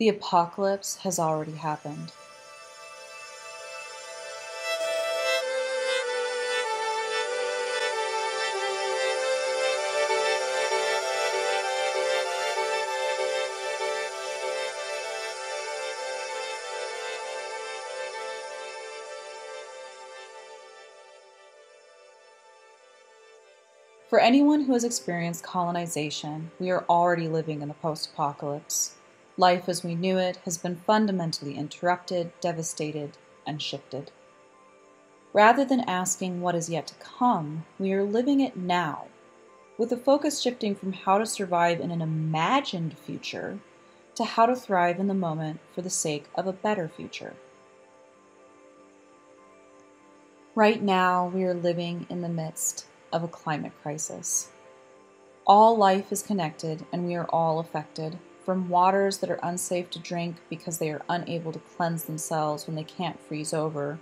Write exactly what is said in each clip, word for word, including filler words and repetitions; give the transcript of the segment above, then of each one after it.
The apocalypse has already happened. For anyone who has experienced colonization, we are already living in the post-apocalypse. Life as we knew it has been fundamentally interrupted, devastated, and shifted. Rather than asking what is yet to come, we are living it now, with the focus shifting from how to survive in an imagined future to how to thrive in the moment for the sake of a better future. Right now, we are living in the midst of a climate crisis. All life is connected and we are all affected, from waters that are unsafe to drink because they are unable to cleanse themselves when they can't freeze over,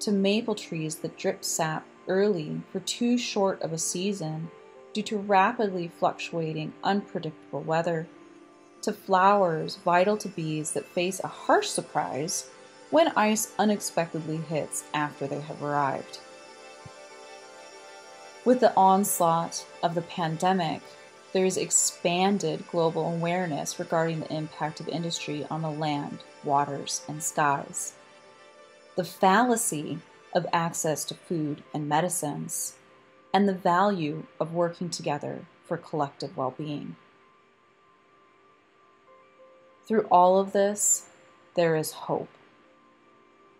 to maple trees that drip sap early for too short of a season due to rapidly fluctuating, unpredictable weather, to flowers vital to bees that face a harsh surprise when ice unexpectedly hits after they have arrived. With the onslaught of the pandemic, there is expanded global awareness regarding the impact of industry on the land, waters, and skies. The fallacy of access to food and medicines, and the value of working together for collective well-being. Through all of this, there is hope.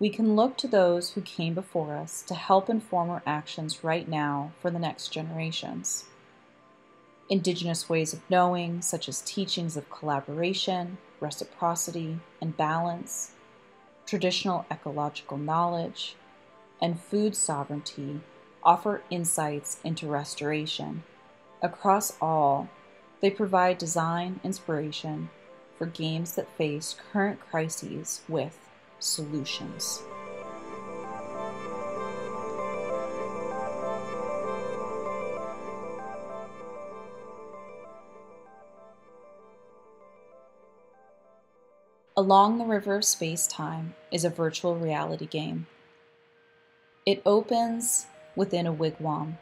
We can look to those who came before us to help inform our actions right now for the next generations. Indigenous ways of knowing, such as teachings of collaboration, reciprocity, and balance, traditional ecological knowledge, and food sovereignty offer insights into restoration. Across all, they provide design inspiration for games that face current crises with solutions. Along the River of Space-Time is a virtual reality game. It opens within a wigwam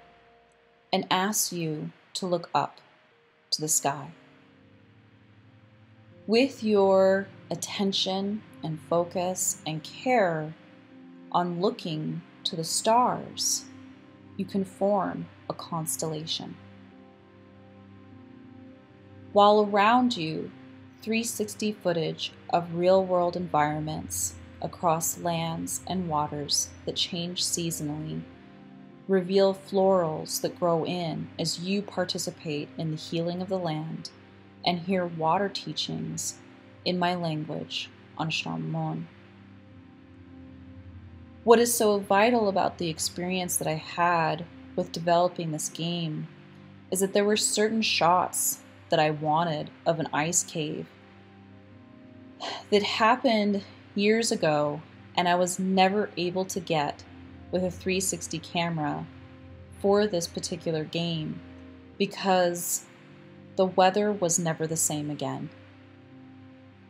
and asks you to look up to the sky. With your attention and focus and care on looking to the stars, you can form a constellation. While around you, three sixty footage of real-world environments across lands and waters that change seasonally reveal florals that grow in as you participate in the healing of the land and hear water teachings in my language, on Shammon. What is so vital about the experience that I had with developing this game is that there were certain shots that I wanted of an ice cave that happened years ago and I was never able to get with a three sixty camera for this particular game because the weather was never the same again.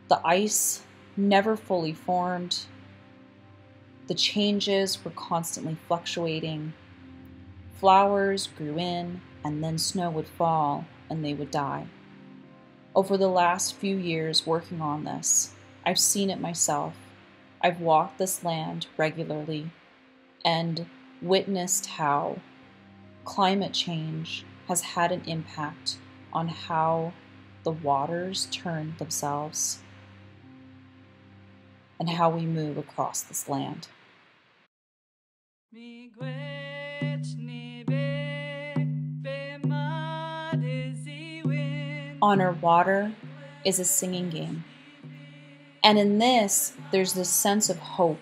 The ice never fully formed. The changes were constantly fluctuating. Flowers grew in, and then snow would fall, and they would die. Over the last few years working on this, I've seen it myself. I've walked this land regularly and witnessed how climate change has had an impact on how the waters turn themselves and how we move across this land. Honor Water is a singing game. And in this, there's this sense of hope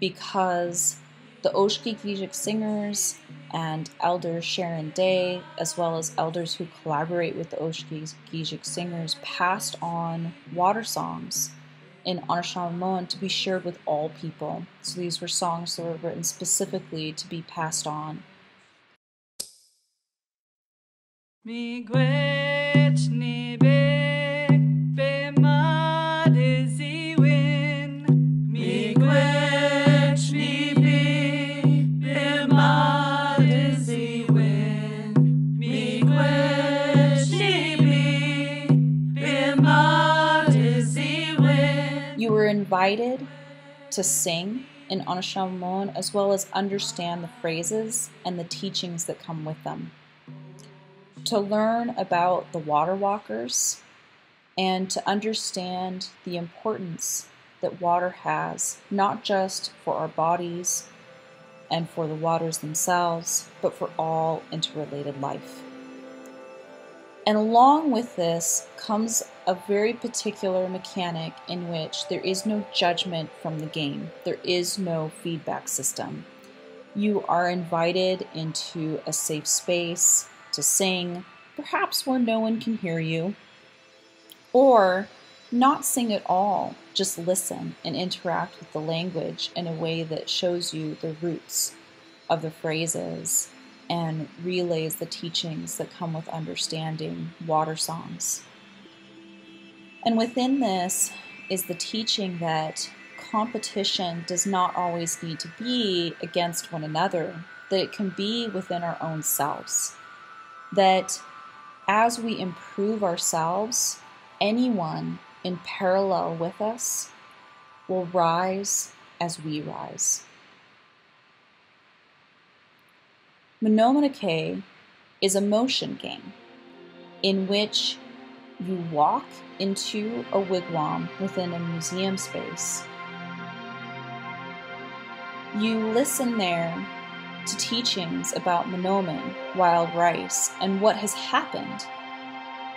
because the Oshki Gizik singers and Elder Sharon Day, as well as elders who collaborate with the Oshki Gizik singers, passed on water songs in Anishinaabemowin to be shared with all people. So these were songs that were written specifically to be passed on. Miigwech. invited to sing in Anishinaabemowin, as well as understand the phrases and the teachings that come with them, to learn about the water walkers, and to understand the importance that water has, not just for our bodies and for the waters themselves, but for all interrelated life. And along with this comes a very particular mechanic in which there is no judgment from the game. There is no feedback system. You are invited into a safe space to sing, perhaps where no one can hear you, or not sing at all, just listen and interact with the language in a way that shows you the roots of the phrases and relays the teachings that come with understanding water songs. And within this is the teaching that competition does not always need to be against one another, that it can be within our own selves, that as we improve ourselves, anyone in parallel with us will rise as we rise. Manoomin K is a motion game in which you walk into a wigwam within a museum space. You listen there to teachings about Manoomin, wild rice, and what has happened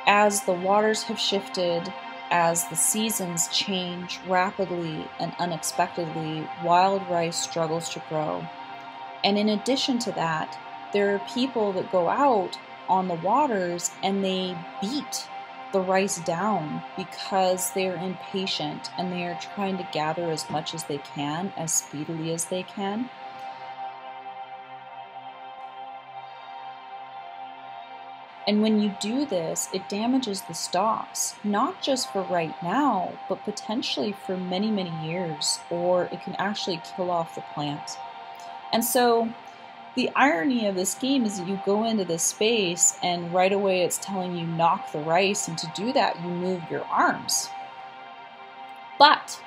as the waters have shifted, as the seasons change rapidly and unexpectedly. Wild rice struggles to grow. And in addition to that, there are people that go out on the waters and they beat the rice down because they're impatient and they are trying to gather as much as they can, as speedily as they can. And when you do this, it damages the stalks, not just for right now, but potentially for many, many years, or it can actually kill off the plant. And so the irony of this game is that you go into this space and right away it's telling you knock the rice, and to do that you move your arms. But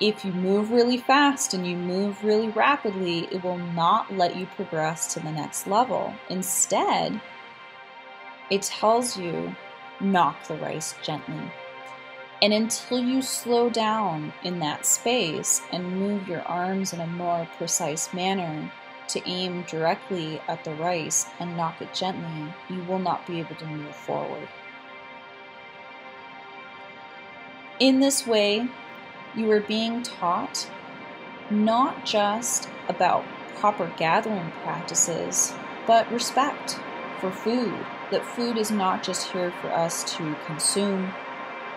if you move really fast and you move really rapidly, it will not let you progress to the next level. Instead, it tells you, knock the rice gently. And until you slow down in that space and move your arms in a more precise manner to aim directly at the rice and knock it gently, you will not be able to move forward. In this way, you are being taught not just about proper gathering practices, but respect for food. That food is not just here for us to consume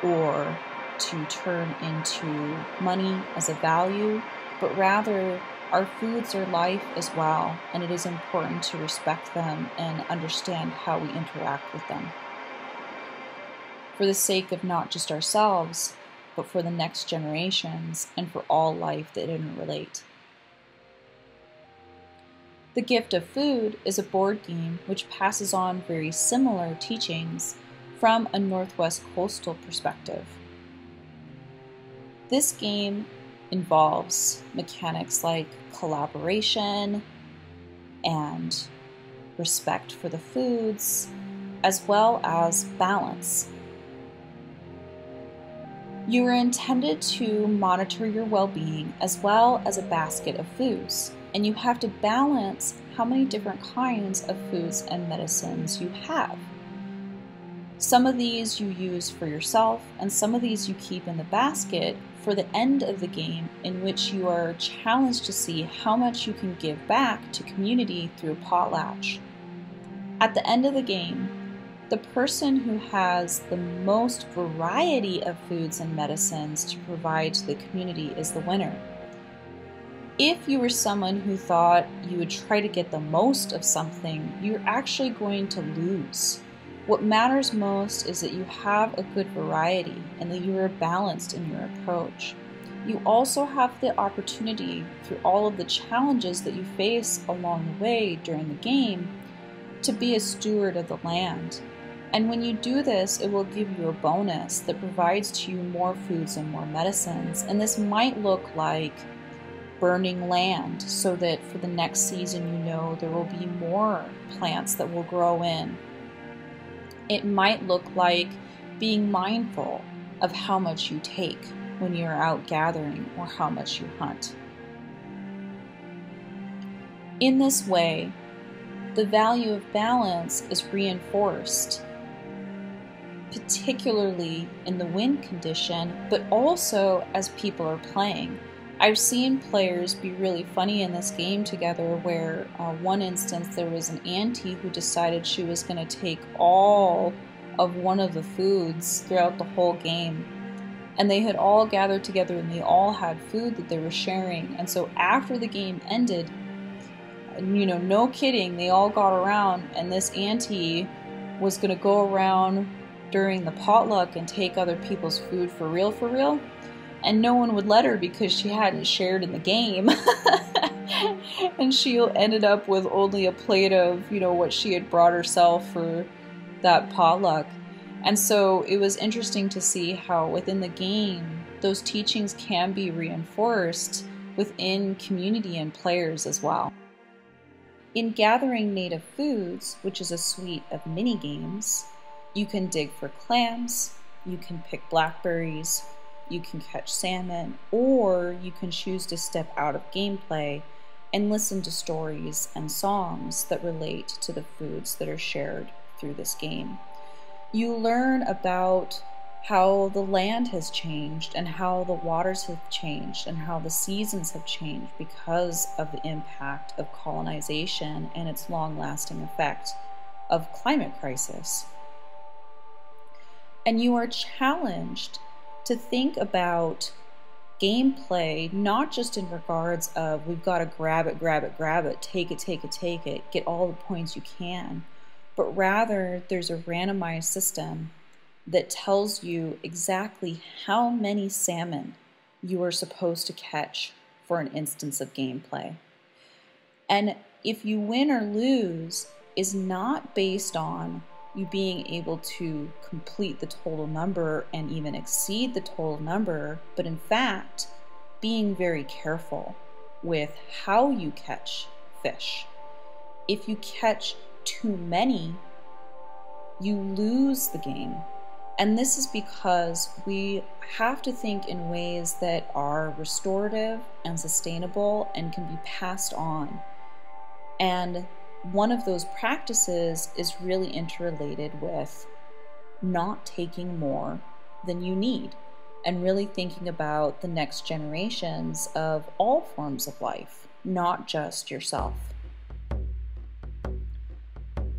or to turn into money as a value, but rather our foods are life as well, and it is important to respect them and understand how we interact with them for the sake of not just ourselves, but for the next generations and for all life that interrelate. The Gift of Food is a board game which passes on very similar teachings from a Northwest coastal perspective. This game involves mechanics like collaboration and respect for the foods, as well as balance. You are intended to monitor your well-being as well as a basket of foods. And you have to balance how many different kinds of foods and medicines you have. Some of these you use for yourself, and some of these you keep in the basket for the end of the game, in which you are challenged to see how much you can give back to community through potlatch. At the end of the game, the person who has the most variety of foods and medicines to provide to the community is the winner. If you were someone who thought you would try to get the most of something, you're actually going to lose. What matters most is that you have a good variety and that you are balanced in your approach. You also have the opportunity, through all of the challenges that you face along the way during the game, to be a steward of the land And when you do this, it will give you a bonus that provides to you more foods and more medicines. And this might look like burning land so that for the next season, you know, there will be more plants that will grow in. It might look like being mindful of how much you take when you're out gathering or how much you hunt. In this way, the value of balance is reinforced, particularly in the win condition, but also as people are playing. I've seen players be really funny in this game together where uh, one instance there was an auntie who decided she was going to take all of one of the foods throughout the whole game. And they had all gathered together and they all had food that they were sharing. And so after the game ended, you know, no kidding, they all got around and this auntie was going to go around during the potluck and take other people's food for real, for real. And no one would let her because she hadn't shared in the game. And she ended up with only a plate of, you know, what she had brought herself for that potluck. And so it was interesting to see how within the game, those teachings can be reinforced within community and players as well. In gathering native foods, which is a suite of mini games, you can dig for clams, you can pick blackberries, you can catch salmon, or you can choose to step out of gameplay and listen to stories and songs that relate to the foods that are shared through this game. You learn about how the land has changed and how the waters have changed and how the seasons have changed because of the impact of colonization and its long-lasting effect of climate crisis. And you are challenged to think about gameplay, not just in regards of we've got to grab it, grab it, grab it, take it, take it, take it, get all the points you can, but rather there's a randomized system that tells you exactly how many salmon you are supposed to catch for an instance of gameplay. And if you win or lose is not based on you being able to complete the total number and even exceed the total number, but in fact, being very careful with how you catch fish. If you catch too many, you lose the game. And this is because we have to think in ways that are restorative and sustainable and can be passed on. And one of those practices is really interrelated with not taking more than you need and really thinking about the next generations of all forms of life, not just yourself.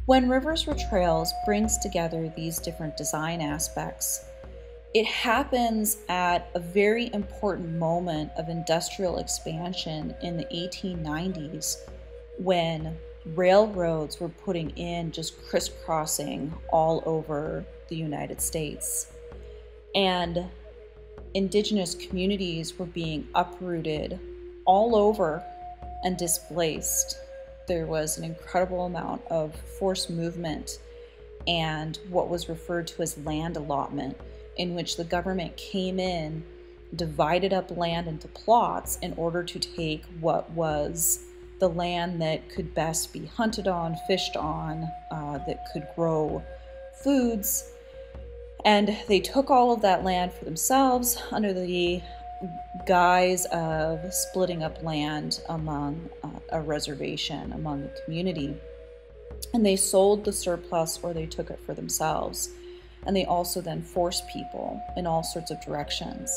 When Rivers Were Trails brings together these different design aspects, it happens at a very important moment of industrial expansion in the eighteen nineties when railroads were putting in just crisscrossing all over the United States. And indigenous communities were being uprooted all over and displaced. There was an incredible amount of forced movement and what was referred to as land allotment, in which the government came in, divided up land into plots in order to take what was the land that could best be hunted on, fished on, uh, that could grow foods. And they took all of that land for themselves under the guise of splitting up land among uh, a reservation, among the community. And they sold the surplus or they took it for themselves. And they also then forced people in all sorts of directions.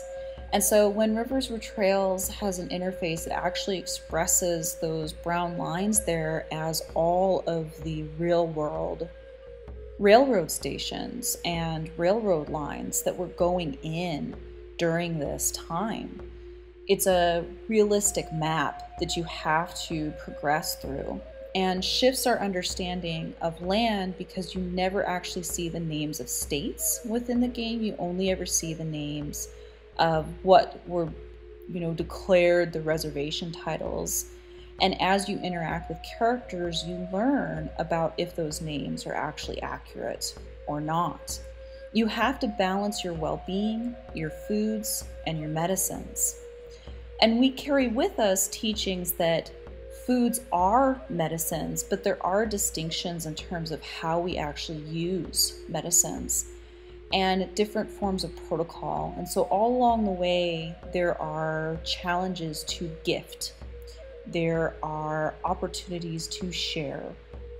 And so when Rivers Were Trails has an interface that actually expresses those brown lines there as all of the real world railroad stations and railroad lines that were going in during this time. It's a realistic map that you have to progress through and shifts our understanding of land because you never actually see the names of states within the game. You only ever see the names of what were, you know, declared the reservation titles. And as you interact with characters, you learn about if those names are actually accurate or not. You have to balance your well-being, your foods, and your medicines. And we carry with us teachings that foods are medicines, but there are distinctions in terms of how we actually use medicines and different forms of protocol. And so all along the way, there are challenges to gift. There are opportunities to share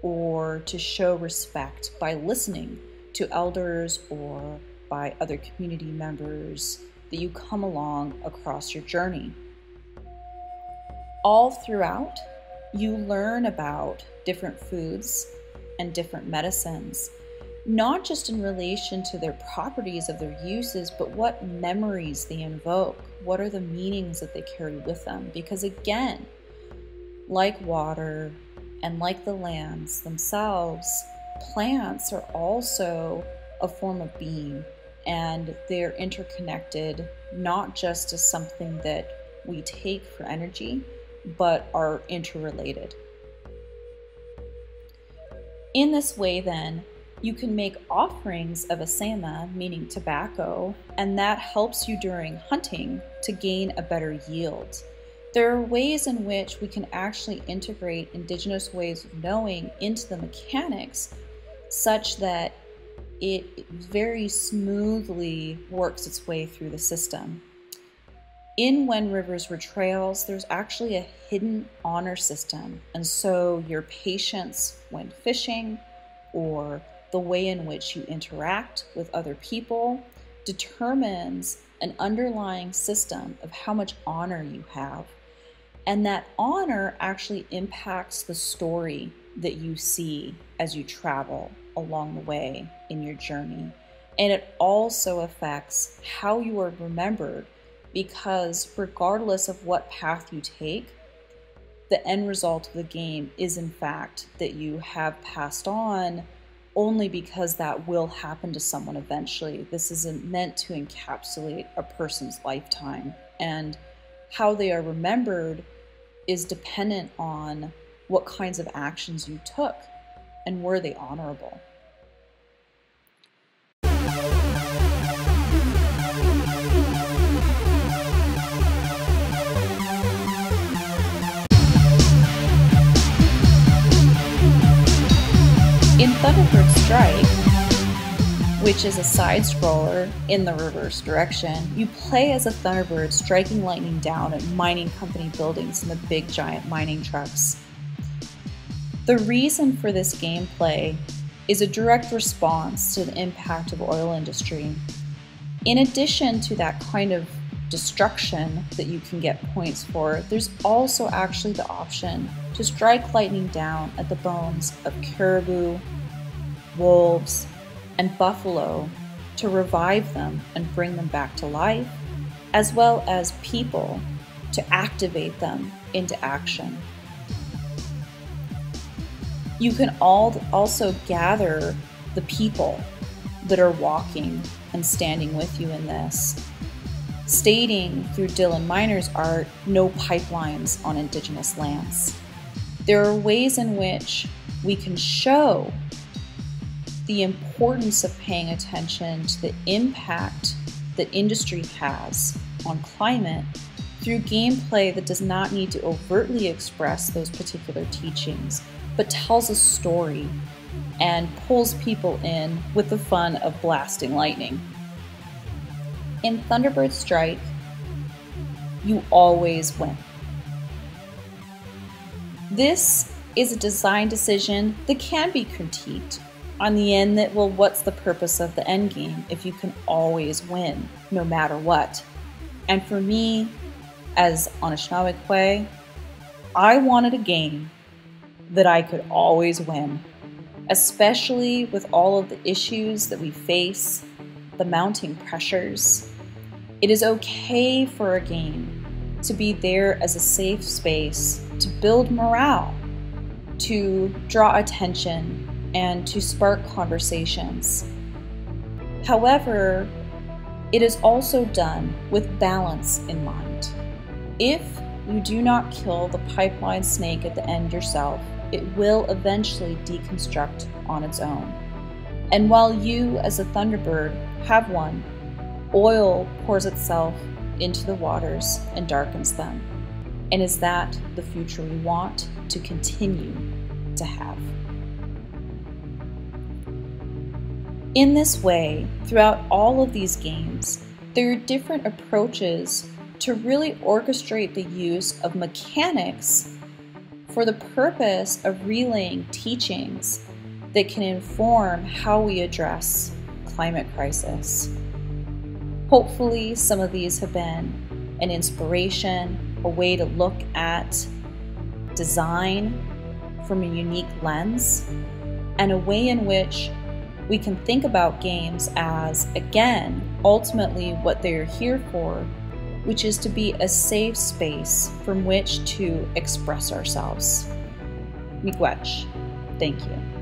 or to show respect by listening to elders or by other community members that you come along across your journey. All throughout, you learn about different foods and different medicines, not just in relation to their properties of their uses, but what memories they invoke, what are the meanings that they carry with them. Because again, like water and like the lands themselves, plants are also a form of being, and they're interconnected not just as something that we take for energy, but are interrelated. In this way then, you can make offerings of asema, meaning tobacco, and that helps you during hunting to gain a better yield. There are ways in which we can actually integrate indigenous ways of knowing into the mechanics such that it very smoothly works its way through the system. In When Rivers Were Trails, there's actually a hidden honor system. And so your patience when fishing or the way in which you interact with other people determines an underlying system of how much honor you have. And that honor actually impacts the story that you see as you travel along the way in your journey. And it also affects how you are remembered, because regardless of what path you take, the end result of the game is in fact that you have passed on, only because that will happen to someone eventually. This isn't meant to encapsulate a person's lifetime, and how they are remembered is dependent on what kinds of actions you took and were they honorable. In Thunderbird Strike, which is a side-scroller in the reverse direction, you play as a Thunderbird striking lightning down at mining company buildings in the big giant mining trucks. The reason for this gameplay is a direct response to the impact of the oil industry. In addition to that kind of destruction that you can get points for, there's also actually the option to strike lightning down at the bones of caribou, wolves, and buffalo to revive them and bring them back to life, as well as people to activate them into action. You can all also gather the people that are walking and standing with you in this, stating through Dylan Miner's art, no pipelines on indigenous lands. There are ways in which we can show the importance of paying attention to the impact that industry has on climate through gameplay that does not need to overtly express those particular teachings, but tells a story and pulls people in with the fun of blasting lightning. In Thunderbird Strike, you always win. This is a design decision that can be critiqued on the end that, well, what's the purpose of the end game if you can always win, no matter what? And for me, as Anishinaabemowin, I wanted a game that I could always win, especially with all of the issues that we face, the mounting pressures. It is okay for a game to be there as a safe space to build morale, to draw attention, and to spark conversations. However, it is also done with balance in mind. If you do not kill the pipeline snake at the end yourself, it will eventually deconstruct on its own. And while you, as a thunderbird, have one, oil pours itself into the waters and darkens them. And is that the future we want to continue to have? In this way, throughout all of these games, there are different approaches to really orchestrate the use of mechanics for the purpose of relaying teachings that can inform how we address climate crisis. Hopefully, some of these have been an inspiration, a way to look at design from a unique lens, and a way in which we can think about games as, again, ultimately what they're here for, which is to be a safe space from which to express ourselves. Miigwech. Thank you.